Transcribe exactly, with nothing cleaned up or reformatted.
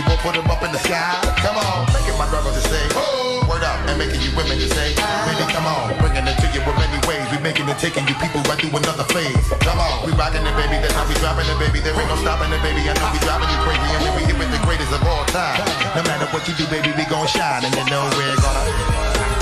you won't put them up in the sky. Come on, making my brothers to say, oh, word up, and making you women to say, baby, come on, bringing it to you with many ways. We making it, taking you people right through another phase. Come on, we rocking it, baby, that's how we dropping it, baby. There ain't no stopping it, baby. I know we driving you crazy, and we hit with the greatest of all time. No matter what you do, baby, we gon' shine, and you know we're gonna.